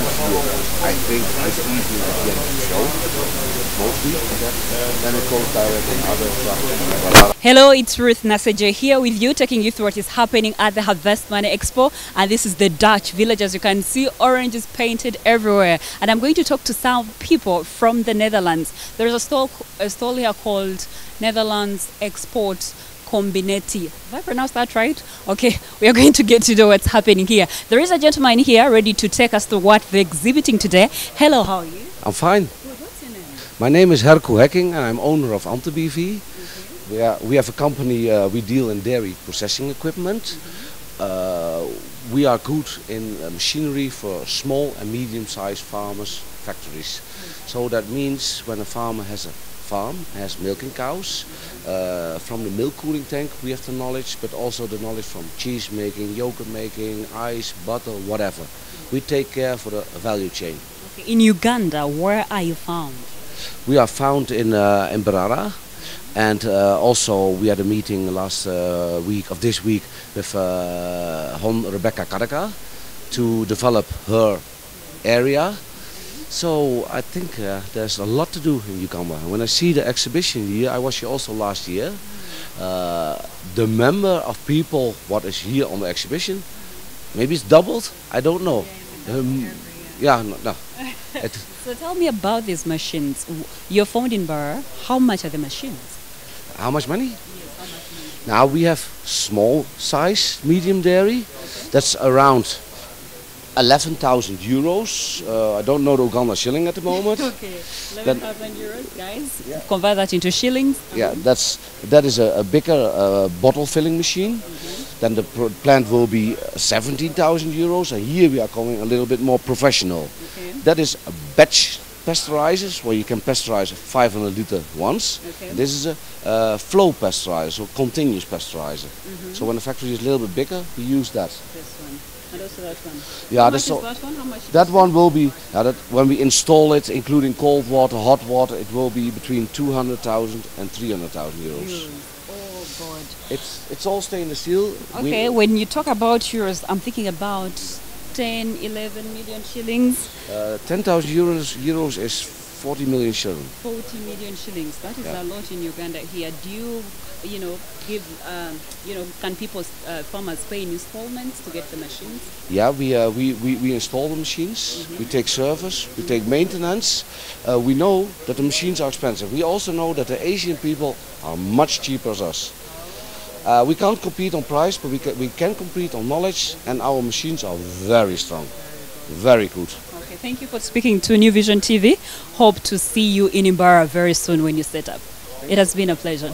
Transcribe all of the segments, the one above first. comes here, I think it's easier to get it sold, mostly, then it goes direct in other trucks. Hello, it's Ruth Nasejje here with you, taking you through what is happening at the Harvest Money Expo. And this is the Dutch village. As you can see, orange is painted everywhere. And I'm going to talk to some people from the Netherlands. There's a stall here called Netherlands Exports Combinati. Did I pronounce that right? Okay, we are going to get to know what's happening here. There is a gentleman here ready to take us to what they're exhibiting today. Hello, how are you? I'm fine. Well, what's your name? My name is Herku Hekking and I'm owner of Antibivy. Mm-hmm. We have a company, we deal in dairy processing equipment. Mm-hmm. We are good in machinery for small and medium-sized farmers' factories. Mm-hmm. So that means when a farmer has a farm, has milking cows, from the milk cooling tank we have the knowledge, but also the knowledge from cheese making, yogurt making, ice, butter, whatever. We take care for the value chain. Okay. In Uganda, where are you found? We are found in Mbarara, and also we had a meeting last week of this week with Rebecca Kadaga to develop her area. So I think there's a lot to do in Uganda. When I see the exhibition here, I was here also last year. The number of people what is here on the exhibition, maybe it's doubled. I don't know. So tell me about these machines. You're found in Mbarara. How much are the machines? How much money? Yes, how much money? Now we have small size, medium dairy. Okay. That's around 11,000 euros. I don't know the Uganda shilling at the moment. Okay, 11,000 euros, guys. Yeah. Convert that into shillings. Yeah, that is a bigger bottle filling machine. Mm-hmm. Then the plant will be 17,000 euros. And here we are coming a little bit more professional. Okay. That is a batch pasteurizers where you can pasteurize 500 liter once. Okay. This is a flow pasteurizer, or continuous pasteurizer. Mm-hmm. So when the factory is a little bit bigger, we use that. This one. And also that one. Yeah, how much is that one? How much that one will be, yeah, that when we install it, including cold water, hot water, it will be between 200,000 and 300,000 euros. Oh God! It's all stainless steel. Okay, when you talk about euros, I'm thinking about 10, 11 million shillings. 10,000 euros is 40 million shillings. 40 million shillings. That is a lot in Uganda here. Do you? Can people, farmers pay in installments to get the machines? Yeah, we install the machines, mm-hmm. We take service, we take maintenance. We know that the machines are expensive. We also know that the Asian people are much cheaper as us. We can't compete on price, but we can compete on knowledge, and our machines are very strong, very good. Okay, thank you for speaking to New Vision TV. Hope to see you in Mbarara very soon when you set up. It has been a pleasure.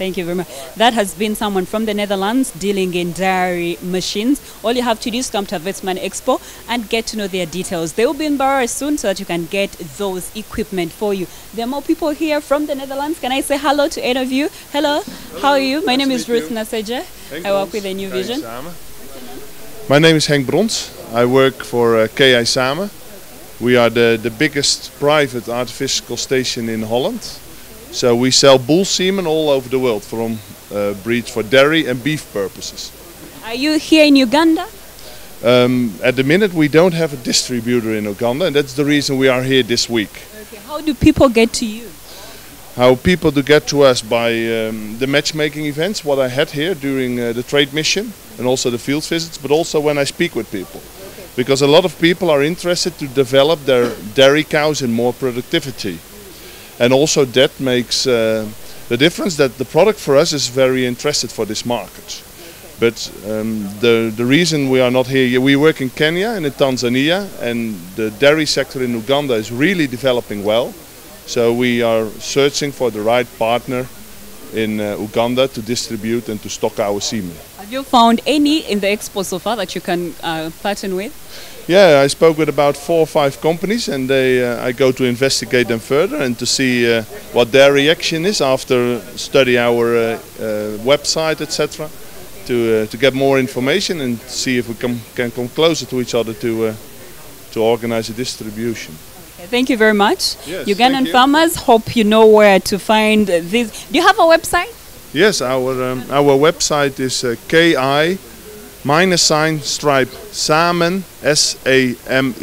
Thank you very much. That has been someone from the Netherlands dealing in dairy machines. All you have to do is come to Harvest Money Expo and get to know their details. They will be in Mbarara soon so that you can get those equipment for you. There are more people here from the Netherlands. Can I say hello to any of you? Hello. Hello. How are you? My name is Ruth Nasejje. I work with the New Vision. My name is Henk Brons. I work for KI Samen. We are the biggest private artificial station in Holland. So we sell bull semen all over the world from breeds for dairy and beef purposes. Are you here in Uganda? At the minute we don't have a distributor in Uganda, and that's the reason we are here this week. Okay. How do people get to you? How people do get to us by the matchmaking events, what I had here during the trade mission and also the field visits, but also when I speak with people. Okay. Because a lot of people are interested to develop their dairy cows in more productivity. And also that makes the difference that the product for us is very interested for this market. But the reason we are not here, we work in Kenya and in Tanzania, and the dairy sector in Uganda is really developing well. So we are searching for the right partner in Uganda to distribute and to stock our semen. Have you found any in the expo so far that you can partner with? Yeah, I spoke with about 4 or 5 companies, and they I go to investigate them further and to see what their reaction is after study our website, etc. To get more information and see if we can come closer to each other to organize a distribution. Thank you very much. Yes, Ugandan farmers, hope you know where to find this. Do you have a website? Yes, our website is KI minus sign stripe Samen, SAMEN.com.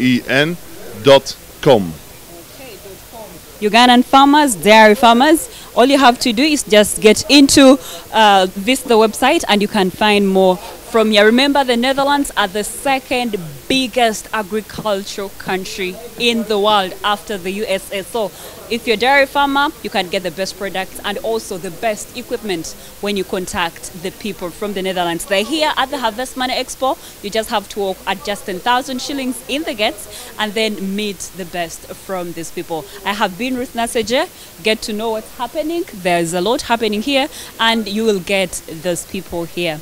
Ugandan farmers, dairy farmers, all you have to do is just get into visit the website and you can find more from here. Remember, the Netherlands are the second biggest agricultural country in the world after the USA. So if you're a dairy farmer, you can get the best products and also the best equipment when you contact the people from the Netherlands. They're here at the Harvest Money Expo. You just have to walk at just 10,000 shillings in the gates and then meet the best from these people. I have been Ruth Nasejje. Get to know what's happening. There's a lot happening here and you will get those people here.